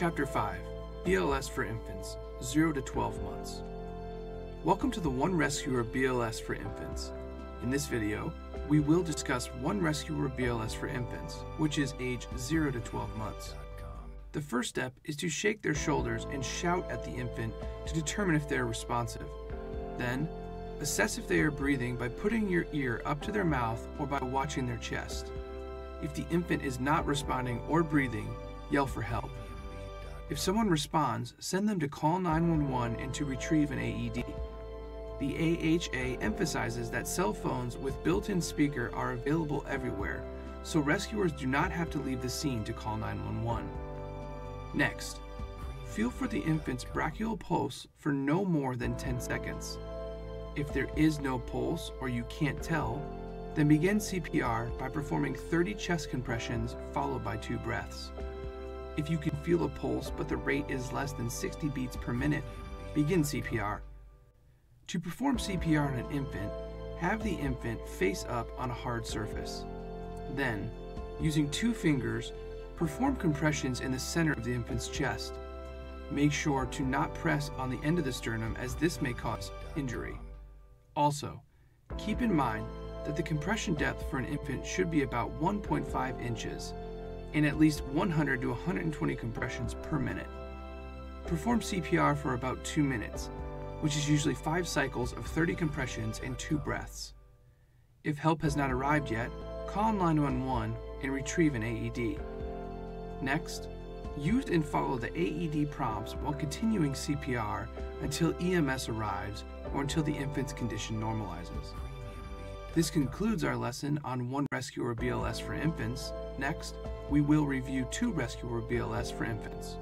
Chapter 5, BLS for Infants, 0 to 12 months. Welcome to the One Rescuer BLS for Infants. In this video, we will discuss One Rescuer BLS for Infants, which is age 0 to 12 months. The first step is to shake their shoulders and shout at the infant to determine if they are responsive. Then, assess if they are breathing by putting your ear up to their mouth or by watching their chest. If the infant is not responding or breathing, yell for help. If someone responds, send them to call 911 and to retrieve an AED. The AHA emphasizes that cell phones with built-in speaker are available everywhere, so rescuers do not have to leave the scene to call 911. Next, feel for the infant's brachial pulse for no more than 10 seconds. If there is no pulse or you can't tell, then begin CPR by performing 30 chest compressions followed by 2 breaths. If you can feel a pulse but the rate is less than 60 beats per minute, begin CPR. To perform CPR on an infant, have the infant face up on a hard surface. Then, using 2 fingers, perform compressions in the center of the infant's chest. Make sure to not press on the end of the sternum, as this may cause injury. Also, keep in mind that the compression depth for an infant should be about 1.5 inches and at least 100 to 120 compressions per minute. Perform CPR for about 2 minutes, which is usually 5 cycles of 30 compressions and 2 breaths. If help has not arrived yet, call 911 and retrieve an AED. Next, use and follow the AED prompts while continuing CPR until EMS arrives or until the infant's condition normalizes. This concludes our lesson on One Rescuer BLS for Infants. Next, we will review 2 Rescuer BLS for Infants.